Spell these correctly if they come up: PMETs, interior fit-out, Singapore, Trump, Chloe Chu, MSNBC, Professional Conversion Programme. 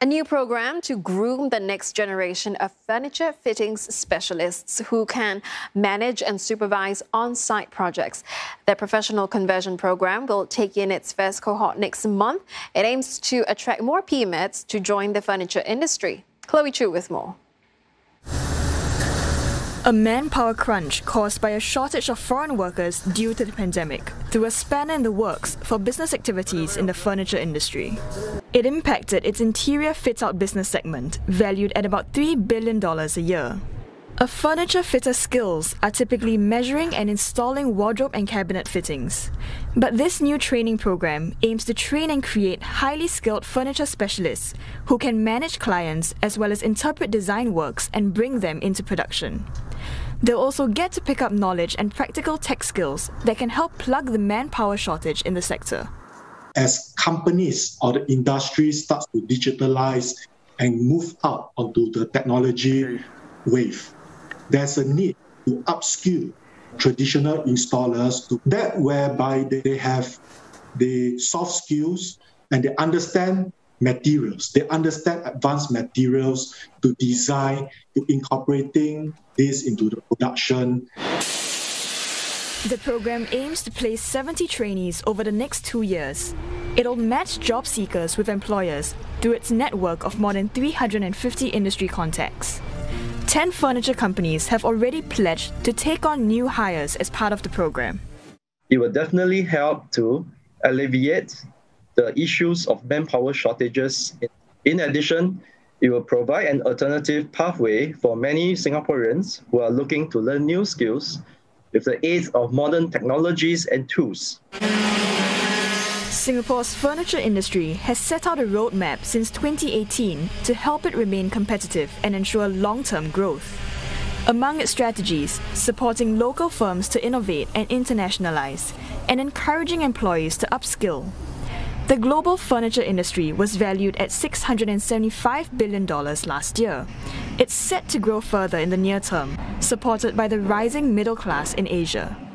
A new program to groom the next generation of furniture fittings specialists who can manage and supervise on-site projects. The professional conversion program will take in its first cohort next month. It aims to attract more PMETs to join the furniture industry. Chloe Chu with more. A manpower crunch caused by a shortage of foreign workers due to the pandemic threw a spanner in the works for business activities in the furniture industry. It impacted its interior fit-out business segment, valued at about $3 billion a year. A furniture fitter's skills are typically measuring and installing wardrobe and cabinet fittings. But this new training program aims to train and create highly skilled furniture specialists who can manage clients as well as interpret design works and bring them into production. They'll also get to pick up knowledge and practical tech skills that can help plug the manpower shortage in the sector. As companies or the industry starts to digitalize and move out onto the technology wave, there's a need to upskill traditional installers to that, whereby they have the soft skills and they understand materials. They understand advanced materials to design, to incorporating this into the production. The program aims to place 70 trainees over the next 2 years. It'll match job seekers with employers through its network of more than 350 industry contacts. 10 furniture companies have already pledged to take on new hires as part of the program. It will definitely help to alleviate the issues of manpower shortages. In addition, it will provide an alternative pathway for many Singaporeans who are looking to learn new skills with the aid of modern technologies and tools. Singapore's furniture industry has set out a roadmap since 2018 to help it remain competitive and ensure long-term growth. Among its strategies, supporting local firms to innovate and internationalize, and encouraging employees to upskill. The global furniture industry was valued at $675 billion last year. It's set to grow further in the near term, supported by the rising middle class in Asia.